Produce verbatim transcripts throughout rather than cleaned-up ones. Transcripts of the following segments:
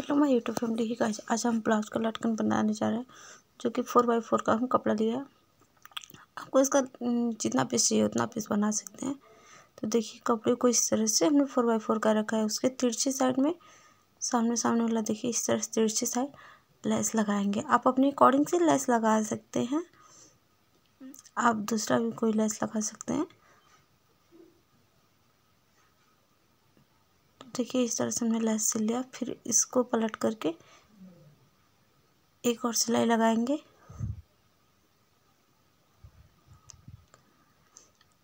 Hello my YouTube family hi guys, आज हम blouse का लटकन बनाने जा रहे हैं जो कि फोर बाई फोर का हम कपड़ा लिया है। आपको इसका जितना पीस चाहिए उतना पीस बना सकते हैं। तो देखिए कपड़े को इस तरह से हमने फोर बाई फोर का रखा है। उसके तिरछी साइड में सामने सामने वाला देखिए इस तरह से तिरछी साइड लेस लगाएंगे। आप अपने अकॉर्डिंग से लेस लगा सकते हैं, आप दूसरा भी कोई लेस लगा सकते हैं। देखिए इस तरह से हमने लेस सिल लिया, फिर इसको पलट करके एक और सिलाई लगाएंगे।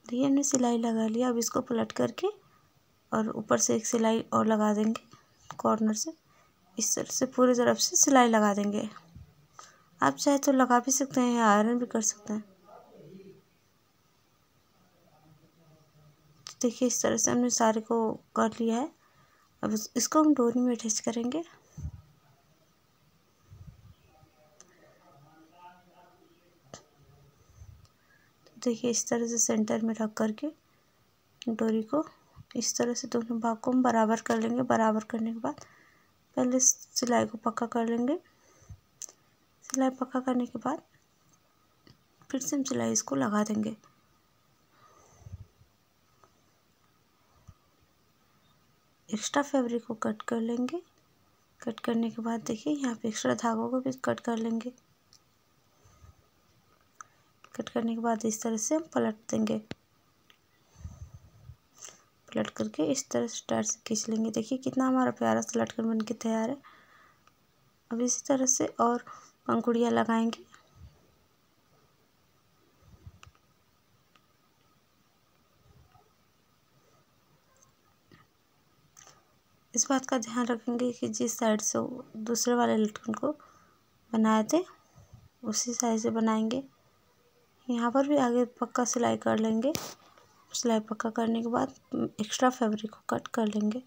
देखिए हमने सिलाई लगा लिया, अब इसको पलट करके और ऊपर से एक सिलाई और लगा देंगे कॉर्नर से। इस तरह से पूरी तरफ से सिलाई लगा देंगे। आप चाहे तो लगा भी सकते हैं या आयरन भी कर सकते हैं। तो देखिए इस तरह से हमने सारे को कर लिया है। अब इसको हम डोरी में अटैच करेंगे। तो देखिए इस तरह से सेंटर में रख करके डोरी को इस तरह से दोनों भाग को हम बराबर कर लेंगे। बराबर करने के बाद पहले सिलाई को पक्का कर लेंगे। सिलाई पक्का करने के बाद फिर से हम सिलाई इसको लगा देंगे। एक्स्ट्रा फैब्रिक को कट कर लेंगे। कट करने के बाद देखिए यहाँ पे एक्स्ट्रा धागों को भी कट कर लेंगे। कट करने के बाद इस तरह से हम पलट देंगे। पलट करके इस तरह से टायर से खींच लेंगे। देखिए कितना हमारा प्यारा सा लटकन बन के तैयार है। अब इसी तरह से और पंखुड़ियाँ लगाएंगे। इस बात का ध्यान रखेंगे कि जिस साइड से दूसरे वाले लटकन को बनाए थे उसी साइड से बनाएंगे। यहाँ पर भी आगे पक्का सिलाई कर लेंगे। सिलाई पक्का करने के बाद एक्स्ट्रा फैब्रिक को कट कर लेंगे।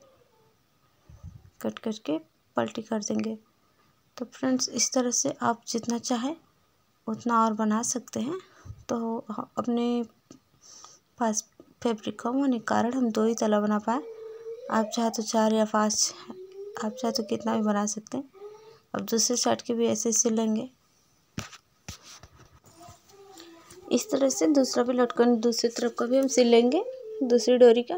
कट करके पलटी कर देंगे। तो फ्रेंड्स इस तरह से आप जितना चाहें उतना और बना सकते हैं। तो अपने पास फैब्रिक कम होने के कारण हम दो ही तला बना पाए। आप चाहे तो चार या पाँच, आप चाहे तो कितना भी बना सकते हैं। अब दूसरे साइड के भी ऐसे सिलेंगे। इस तरह से दूसरा भी लटकन दूसरी तरफ का भी हम सिलेंगे, दूसरी डोरी का।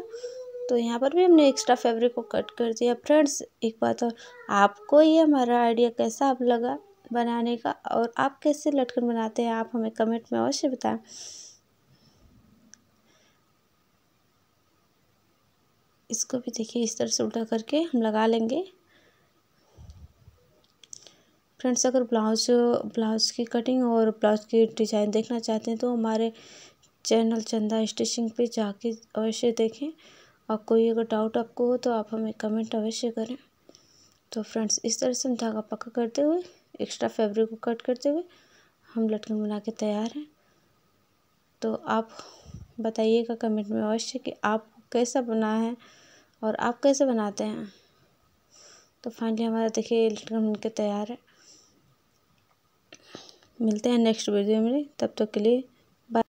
तो यहाँ पर भी हमने एक्स्ट्रा फैब्रिक को कट कर दिया। फ्रेंड्स एक बात और, आपको ये हमारा आइडिया कैसा आप लगा बनाने का और आप कैसे लटकन बनाते हैं आप हमें कमेंट में अवश्य बताएं। इसको भी देखिए इस तरह से उल्टा करके हम लगा लेंगे। फ्रेंड्स अगर ब्लाउज ब्लाउज की कटिंग और ब्लाउज की डिज़ाइन देखना चाहते हैं तो हमारे चैनल चंदा स्टिचिंग पे जाके अवश्य देखें। और कोई अगर डाउट आपको हो तो आप हमें कमेंट अवश्य करें। तो फ्रेंड्स इस तरह से हम धागा पक्का करते हुए एक्स्ट्रा फैब्रिक को कट करते हुए हम लटकन बना के तैयार हैं। तो आप बताइएगा कमेंट में अवश्य कि आप कैसा बना है और आप कैसे बनाते हैं। तो फाइनली हमारा देखिए लटकन बनके तैयार है। मिलते हैं नेक्स्ट वीडियो में, तब तक के लिए।